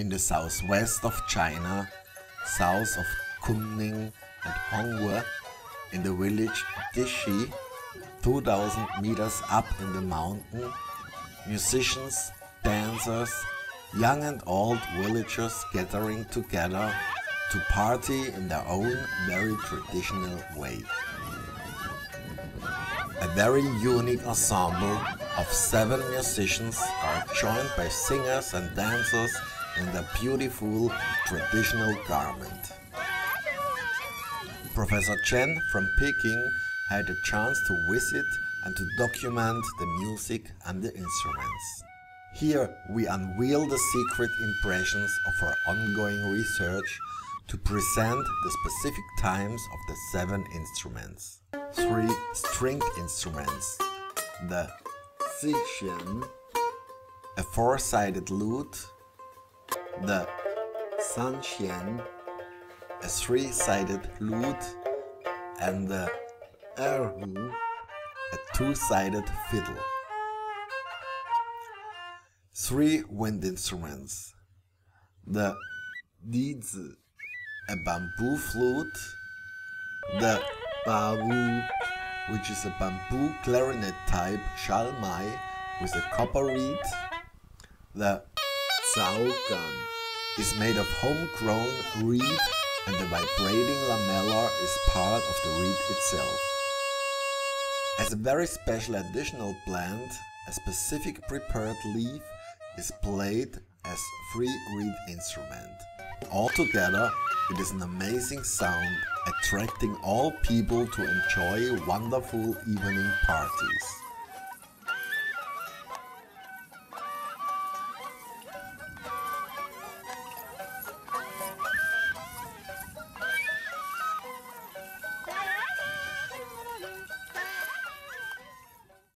in the southwest of China, south of Kunming and Honghe, in the village Dishi, 2000 meters up in the mountain, musicians, dancers, young and old villagers gathering together to party in their own very traditional way. A very unique ensemble of 7 musicians are joined by singers and dancers in their beautiful traditional garment. Professor Chen from Peking had a chance to visit and to document the music and the instruments. Here we unveil the secret impressions of our ongoing research to present the specific times of the 7 instruments. 3 string instruments: the sixian, a 4-sided lute; the sanxian, a 3-sided lute; and the erhu, a 2-sided fiddle. 3 wind instruments: the dizi, a bamboo flute; the bawu, which is a bamboo clarinet type shalmai with a copper reed; the Saukun is made of homegrown reed, and the vibrating lamella is part of the reed itself. As a very special additional plant, a specific prepared leaf is played as free reed instrument. Altogether, it is an amazing sound, attracting all people to enjoy wonderful evening parties.